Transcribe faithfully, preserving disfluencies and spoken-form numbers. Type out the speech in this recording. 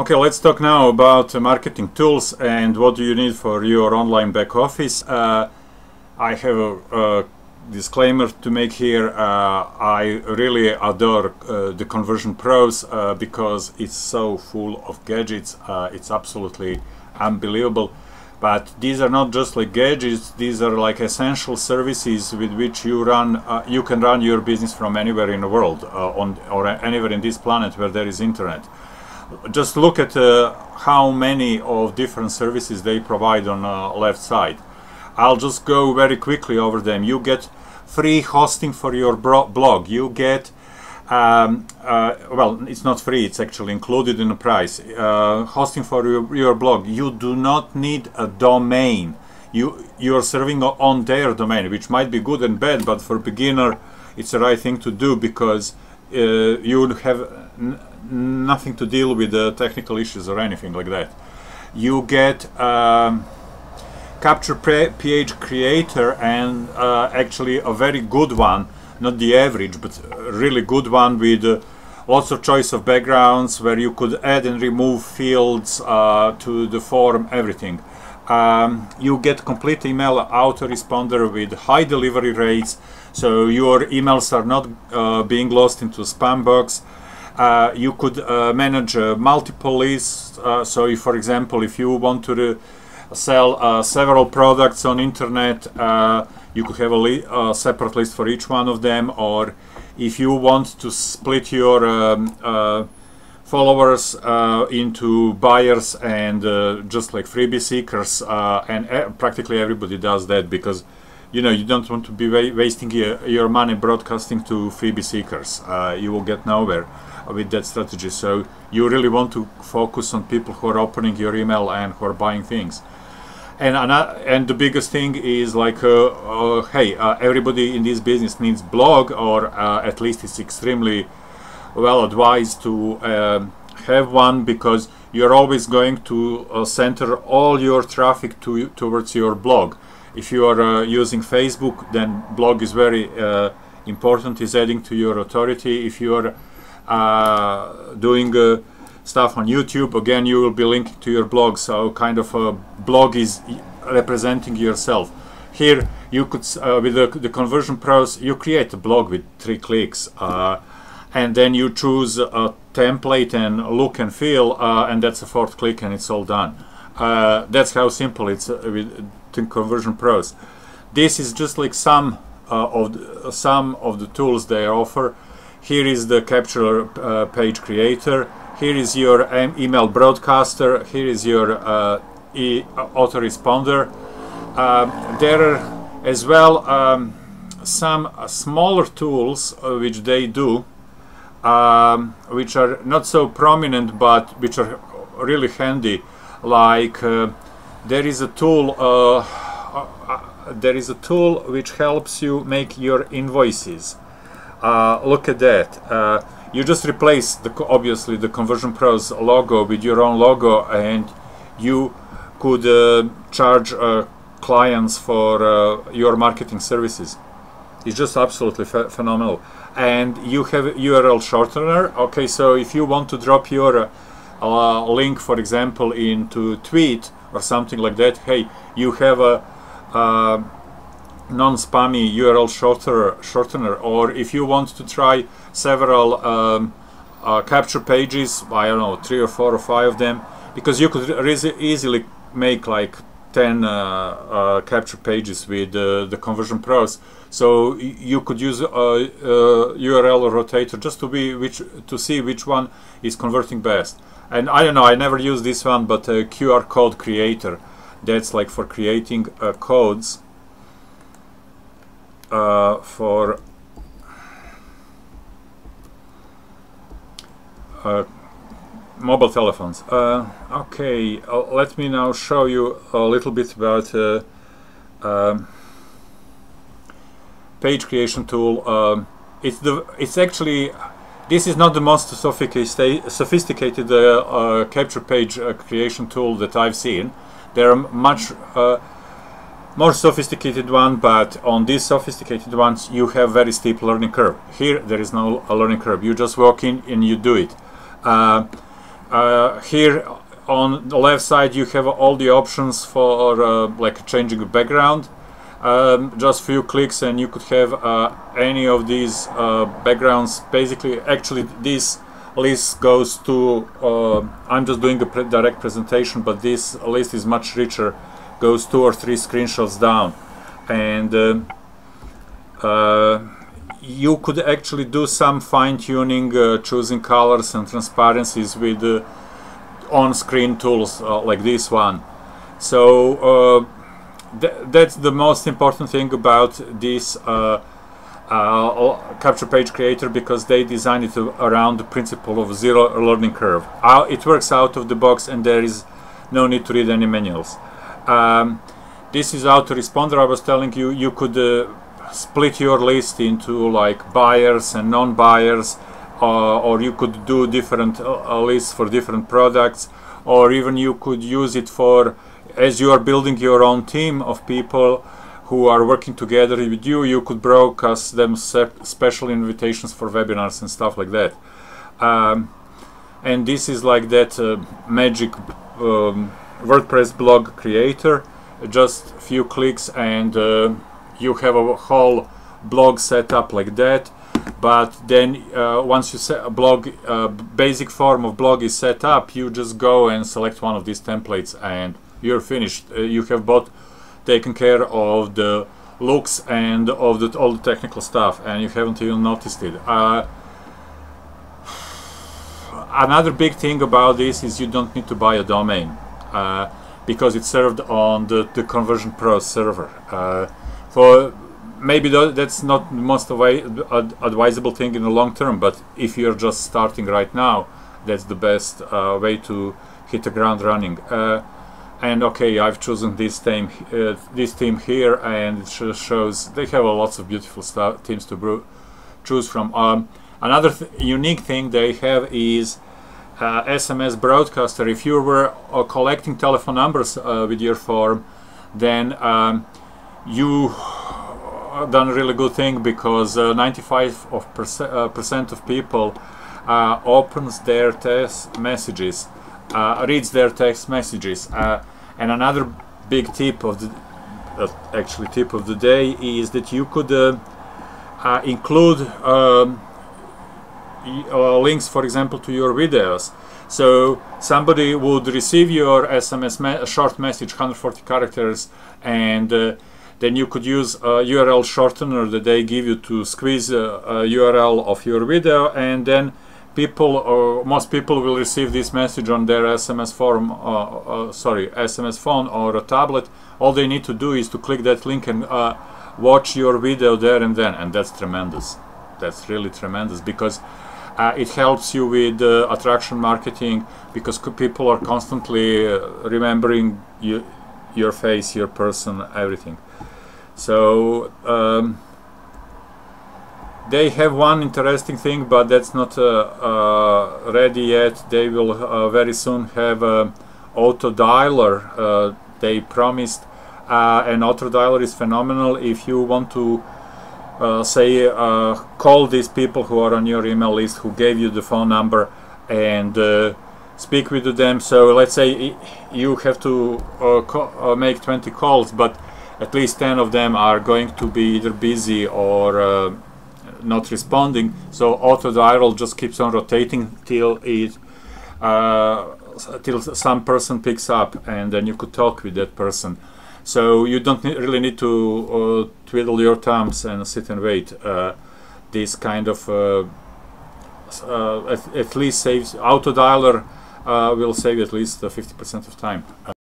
Okay, let's talk now about uh, marketing tools and what do you need for your online back office. Uh, I have a, a disclaimer to make here. Uh, I really adore uh, the Conversion Pros uh, because it's so full of gadgets. Uh, it's absolutely unbelievable. But these are not just like gadgets, these are like essential services with which you run, uh, you can run your business from anywhere in the world uh, on, or anywhere in this planet where there is internet. Just look at uh, how many of different services they provide on the uh, left side. I'll just go very quickly over them. You get free hosting for your blog, you get Um, uh, well, it's not free, it's actually included in the price. Uh, hosting for your, your blog, you do not need a domain. You, you are serving on their domain, which might be good and bad, but for beginner it's the right thing to do because uh, you have n nothing to deal with the technical issues or anything like that. You get um, Capture P H Creator, and uh, actually a very good one. Not the average, but a really good one with uh, lots of choice of backgrounds where you could add and remove fields uh, to the form, everything. Um, you get complete email autoresponder with high delivery rates, so your emails are not uh, being lost into spam box. Uh, you could uh, manage uh, multiple lists, uh, so if, for example, if you want to sell uh, several products on internet, uh, you could have a li uh, separate list for each one of them, or if you want to split your um, uh, followers uh, into buyers and uh, just like freebie seekers, uh, and e practically everybody does that because, you know, you don't want to be wa wasting your, your money broadcasting to freebie seekers. Uh, you will get nowhere with that strategy, so you really want to focus on people who are opening your email and who are buying things. And, and the biggest thing is like, uh, uh, hey, uh, everybody in this business needs blog, or uh, at least it's extremely well advised to uh, have one, because you're always going to uh, center all your traffic to towards your blog. If you are uh, using Facebook, then blog is very uh, important, is adding to your authority. If you are uh, doing uh, stuff on YouTube, again you will be linked to your blog, so kind of a blog is representing yourself. Here you could, uh, with the, the Conversion Pros, you create a blog with three clicks, uh, and then you choose a template and look and feel, uh, and that's a fourth click and it's all done. Uh, that's how simple it's uh, with the Conversion Pros. This is just like some uh, of the, some of the tools they offer. Here is the Capture uh, Page Creator. Here is your email broadcaster, here is your uh, e autoresponder. Uh, there are as well um, some smaller tools uh, which they do, um, which are not so prominent but which are really handy. Like uh, there is a tool, uh, uh, there is a tool which helps you make your invoices. Uh, look at that. Uh, You just replace the, obviously the Conversion Pros logo with your own logo, and you could uh, charge uh, clients for uh, your marketing services. It's just absolutely ph phenomenal. And you have a U R L shortener. Okay, so if you want to drop your uh, uh, link, for example, into tweet or something like that, hey, you have a uh, non-spammy U R L shorter, shortener. Or if you want to try several um, uh, capture pages, I don't know, three or four or five of them, because you could easily make like ten uh, uh, capture pages with uh, the Conversion Pros. So you could use a, a U R L rotator just to be which to see which one is converting best. And I don't know, I never use this one, but uh, Q R code creator. That's like for creating uh, codes. Uh, for uh, mobile telephones. Uh, okay, uh, let me now show you a little bit about uh, um, page creation tool. Um, it's the it's actually this is not the most sophisticated sophisticated uh, uh, capture page uh, creation tool that I've seen. There are much. Uh, more sophisticated one, but on these sophisticated ones you have very steep learning curve. Here there is no a learning curve, you just walk in and you do it. Uh, Uh, here on the left side you have all the options for uh, like changing background. Um, just few clicks and you could have uh, any of these uh, backgrounds. Basically, actually this list goes to, uh, I'm just doing a pre direct presentation, but this list is much richer, goes two or three screenshots down. And uh, uh, you could actually do some fine-tuning, uh, choosing colors and transparencies with uh, on-screen tools uh, like this one. So uh, th that's the most important thing about this uh, uh, Capture Page Creator, because they designed it around the principle of zero learning curve. Uh, it works out of the box and there is no need to read any manuals. Um, this is autoresponder. I was telling you, you could uh, split your list into like buyers and non-buyers, uh, or you could do different uh, lists for different products, or even you could use it for, as you are building your own team of people who are working together with you, you could broadcast them special invitations for webinars and stuff like that. Um, and this is like that uh, magic um, WordPress blog creator. Just a few clicks and uh, you have a whole blog set up like that. But then uh, once you set a blog, uh, basic form of blog is set up, you just go and select one of these templates and you're finished. Uh, you have both taken care of the looks and of the, all the technical stuff, and you haven't even noticed it. Uh, another big thing about this is you don't need to buy a domain, uh, because it served on the, the Conversion Pros server. Uh, for maybe th that's not the most ad advisable thing in the long term, but if you're just starting right now, that's the best uh, way to hit the ground running. Uh, And okay, I've chosen this team, uh, this team here, and it just shows they have uh, lots of beautiful stuff, teams to brew, choose from. Um, another th unique thing they have is uh, S M S broadcaster. If you were uh, collecting telephone numbers uh, with your form, then um, you done a really good thing, because uh, ninety-five percent of people uh, opens their test messages. Uh, reads their text messages. Uh, and another big tip of the uh, actually tip of the day is that you could uh, uh, include um, uh, links, for example, to your videos. So somebody would receive your S M S me short message, one hundred forty characters, and uh, then you could use a U R L shortener that they give you to squeeze a, a U R L of your video, and then people, or most people, will receive this message on their S M S form, uh, uh, sorry, S M S phone or a tablet. All they need to do is to click that link and uh, watch your video there and then, and that's tremendous. That's really tremendous, because uh, it helps you with uh, attraction marketing, because people are constantly uh, remembering you, your face, your person, everything. So. Um, They have one interesting thing, but that's not uh, uh, ready yet. They will uh, very soon have an auto dialer. Uh, they promised uh, an auto dialer is phenomenal if you want to uh, say uh, call these people who are on your email list, who gave you the phone number, and uh, speak with them. So let's say you have to uh, co uh, make twenty calls, but at least ten of them are going to be either busy or uh, not responding, so auto dial just keeps on rotating till it uh, till some person picks up, and then you could talk with that person. So you don't ne really need to uh, twiddle your thumbs and sit and wait. Uh, this kind of uh, uh, at, at least saves, auto dialer uh, will save at least fifty percent of time.